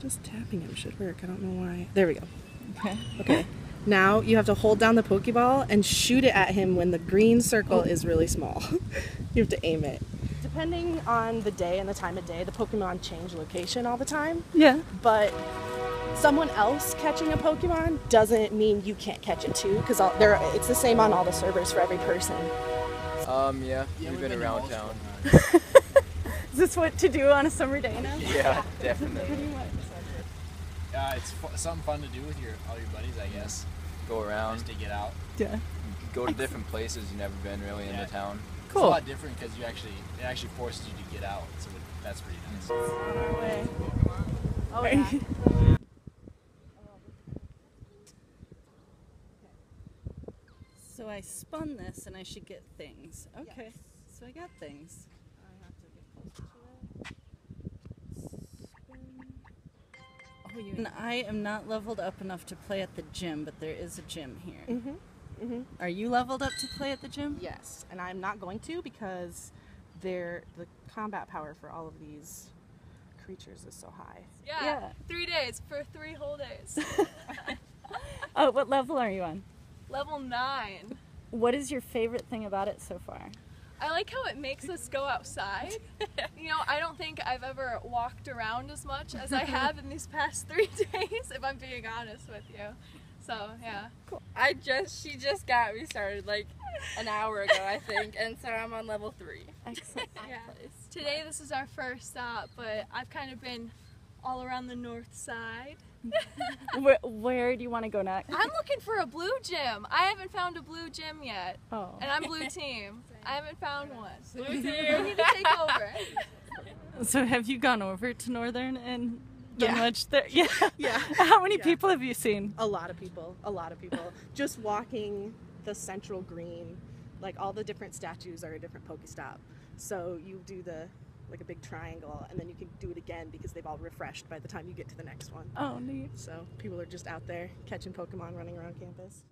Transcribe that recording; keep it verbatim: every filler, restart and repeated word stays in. Just tapping him should work. I don't know why. There we go. Okay. Okay. Now you have to hold down the Pokeball and shoot it at him when the green circle oh. is really small. You have to aim it. Depending on the day and the time of day, the Pokemon change location all the time. Yeah. But someone else catching a Pokemon doesn't mean you can't catch it too, because it's the same on all the servers for every person. Um, yeah, yeah we've been, been around town. Is this what to do on a summer day now? Yeah, definitely. Yeah, it's f something fun to do with your all your buddies, I guess. Go around. Just to get out. Yeah. Go to different places you've never been really yeah. in the town. Cool. It's a lot different because you actually it actually forces you to get out, so it, that's pretty nice. On our way. Oh yeah. So I spun this and I should get things. Okay. Yes. So I got things. I have to get close to it. And I am not leveled up enough to play at the gym, but there is a gym here. Mm-hmm. Mm-hmm. Are you leveled up to play at the gym? Yes, and I'm not going to because they're, the combat power for all of these creatures is so high. Yeah, yeah. three days for three whole days. Oh, what level are you on? Level nine. What is your favorite thing about it so far? I like how it makes us go outside. You know, I don't think I've ever walked around as much as I have in these past three days, if I'm being honest with you. So, yeah. Cool. I just, she just got me started like an hour ago, I think, and so I'm on level three. Excellent. Yeah. Today this is our first stop, but I've kind of been all around the north side. where, where do you want to go next? I'm looking for a blue gym. I haven't found a blue gym yet. Oh. And I'm blue team. I haven't found one. Blue team. We need to take over. So have you gone over to Northern and been yeah. much there? Yeah. Yeah. How many yeah. people have you seen? A lot of people. A lot of people. Just walking the central green, like all the different statues are a different Pokestop. So you do the like a big triangle, and then you can do it again because they've all refreshed by the time you get to the next one. Oh, neat. So people are just out there catching Pokemon running around campus.